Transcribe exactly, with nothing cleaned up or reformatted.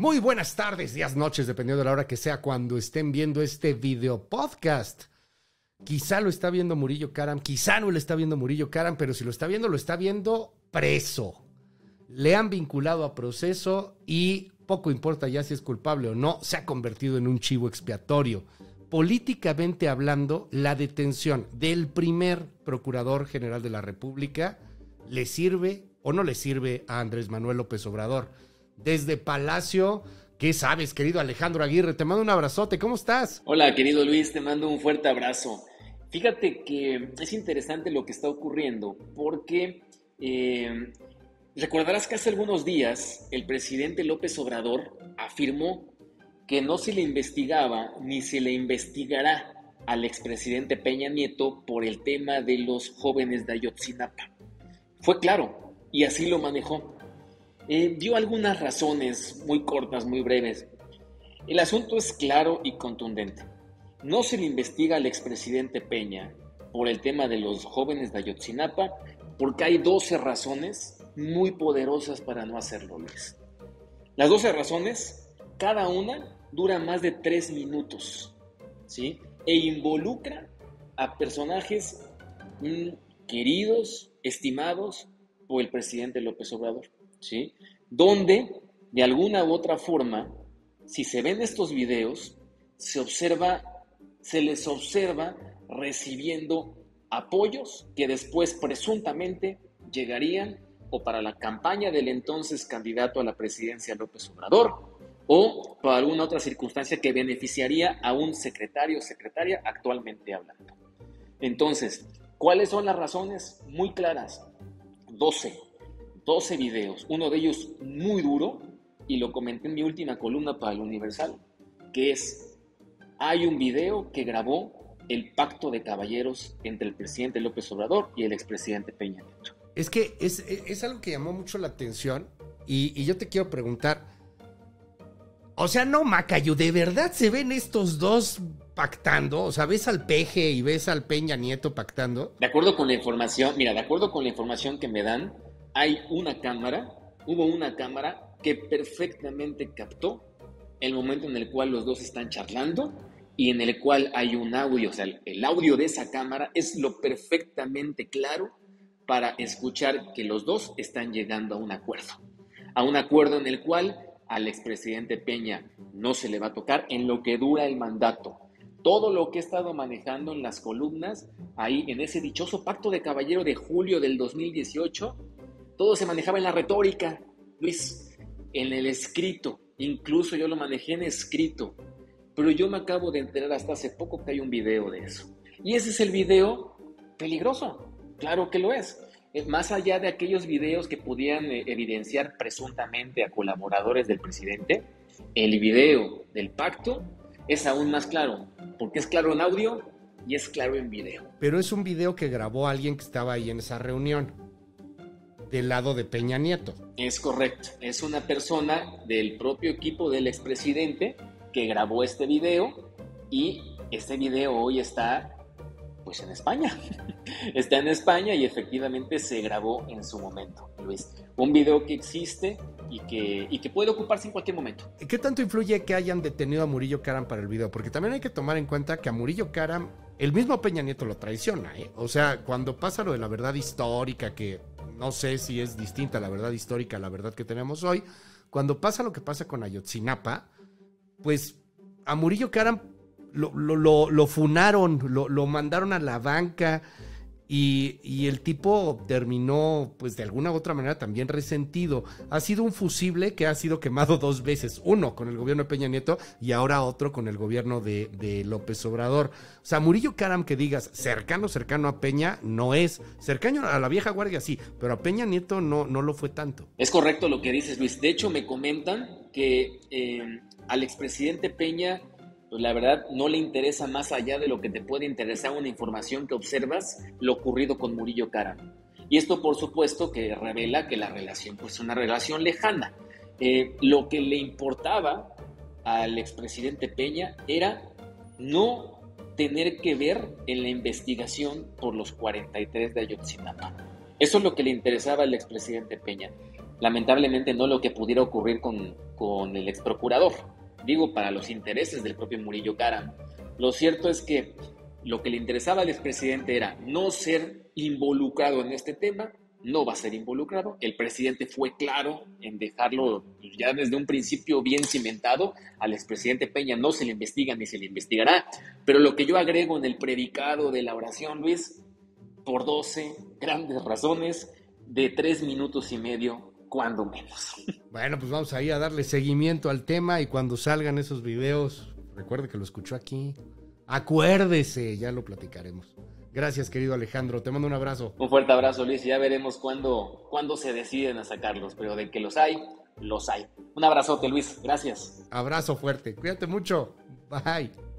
Muy buenas tardes, días, noches, dependiendo de la hora que sea cuando estén viendo este video podcast. Quizá lo está viendo Murillo Karam, quizá no lo está viendo Murillo Karam, pero si lo está viendo, lo está viendo preso. Le han vinculado a proceso y poco importa ya si es culpable o no, se ha convertido en un chivo expiatorio. Políticamente hablando, la detención del primer procurador general de la República le sirve o no le sirve a Andrés Manuel López Obrador. Desde Palacio, ¿qué sabes, querido Alejandro Aguirre? Te mando un abrazote, ¿cómo estás? Hola, querido Luis, te mando un fuerte abrazo. Fíjate que es interesante lo que está ocurriendo, porque eh, recordarás que hace algunos días el presidente López Obrador afirmó que no se le investigaba ni se le investigará al expresidente Peña Nieto por el tema de los jóvenes de Ayotzinapa. Fue claro, y así lo manejó. Eh, dio algunas razones muy cortas, muy breves. El asunto es claro y contundente. No se le investiga al expresidente Peña por el tema de los jóvenes de Ayotzinapa porque hay doce razones muy poderosas para no hacerlo, Luis. Las doce razones, cada una dura más de tres minutos, ¿sí? E involucra a personajes mmm, queridos, estimados por el presidente López Obrador. ¿Sí? Donde de alguna u otra forma, si se ven estos videos, se observa, se les observa recibiendo apoyos que después presuntamente llegarían o para la campaña del entonces candidato a la presidencia López Obrador o para alguna otra circunstancia que beneficiaría a un secretario o secretaria actualmente hablando. Entonces, ¿cuáles son las razones? Muy claras, doce. doce videos, uno de ellos muy duro, y lo comenté en mi última columna para el Universal, que es, hay un video que grabó el pacto de caballeros entre el presidente López Obrador y el expresidente Peña Nieto. Es que es, es, es algo que llamó mucho la atención, y, y yo te quiero preguntar, o sea, no, Macayo, ¿de verdad se ven estos dos pactando? O sea, ¿ves al Peje y ves al Peña Nieto pactando? De acuerdo con la información, mira, de acuerdo con la información que me dan, hay una cámara, hubo una cámara que perfectamente captó el momento en el cual los dos están charlando y en el cual hay un audio, o sea, el audio de esa cámara es lo perfectamente claro para escuchar que los dos están llegando a un acuerdo, a un acuerdo en el cual al expresidente Peña no se le va a tocar en lo que dura el mandato. Todo lo que he estado manejando en las columnas, ahí en ese dichoso pacto de caballero de julio del dos mil dieciocho, todo se manejaba en la retórica, Luis, en el escrito, incluso yo lo manejé en escrito, pero yo me acabo de enterar hasta hace poco que hay un video de eso. Y ese es el video peligroso, claro que lo es. Más allá de aquellos videos que podían evidenciar presuntamente a colaboradores del presidente, el video del pacto es aún más claro, porque es claro en audio y es claro en video. Pero es un video que grabó alguien que estaba ahí en esa reunión. Del lado de Peña Nieto. Es correcto, es una persona del propio equipo del expresidente que grabó este video y este video hoy está pues en España, está en España y efectivamente se grabó en su momento, Luis. Un video que existe y que, y que puede ocuparse en cualquier momento. ¿Qué tanto influye que hayan detenido a Murillo Karam para el video? Porque también hay que tomar en cuenta que a Murillo Karam el mismo Peña Nieto lo traiciona, ¿eh? O sea, cuando pasa lo de la verdad histórica que... No sé si es distinta la verdad histórica a la verdad que tenemos hoy. Cuando pasa lo que pasa con Ayotzinapa, pues a Murillo Karam lo, lo, lo, lo funaron, lo, lo mandaron a la banca y, y el tipo terminó, pues de alguna u otra manera también resentido. Ha sido un fusible que ha sido quemado dos veces, uno con el gobierno de Peña Nieto y ahora otro con el gobierno de, de López Obrador. O sea, Murillo Karam que digas cercano, cercano a Peña, no es. Cercano a la vieja guardia sí, pero a Peña Nieto no, no lo fue tanto. Es correcto lo que dices, Luis. De hecho, me comentan que eh, al expresidente Peña... Pues la verdad no le interesa más allá de lo que te puede interesar una información que observas lo ocurrido con Murillo Karam. Y esto por supuesto que revela que la relación pues es una relación lejana. Eh, lo que le importaba al expresidente Peña era no tener que ver en la investigación por los cuarenta y tres de Ayotzinapa. Eso es lo que le interesaba al expresidente Peña. lamentablemente no lo que pudiera ocurrir con, con el ex procurador, digo, para los intereses del propio Murillo Karam. Lo cierto es que lo que le interesaba al expresidente era no ser involucrado en este tema, no va a ser involucrado. El presidente fue claro en dejarlo ya desde un principio bien cimentado. Al expresidente Peña no se le investiga ni se le investigará. Pero lo que yo agrego en el predicado de la oración, Luis, por doce grandes razones de tres minutos y medio, cuando menos. Bueno, pues vamos ahí a darle seguimiento al tema y cuando salgan esos videos, recuerde que lo escuchó aquí. Acuérdese, ya lo platicaremos. Gracias, querido Alejandro, te mando un abrazo. Un fuerte abrazo, Luis, y ya veremos cuándo, cuándo se deciden a sacarlos, pero de que los hay, los hay. Un abrazote, Luis, gracias. Abrazo fuerte, cuídate mucho, bye.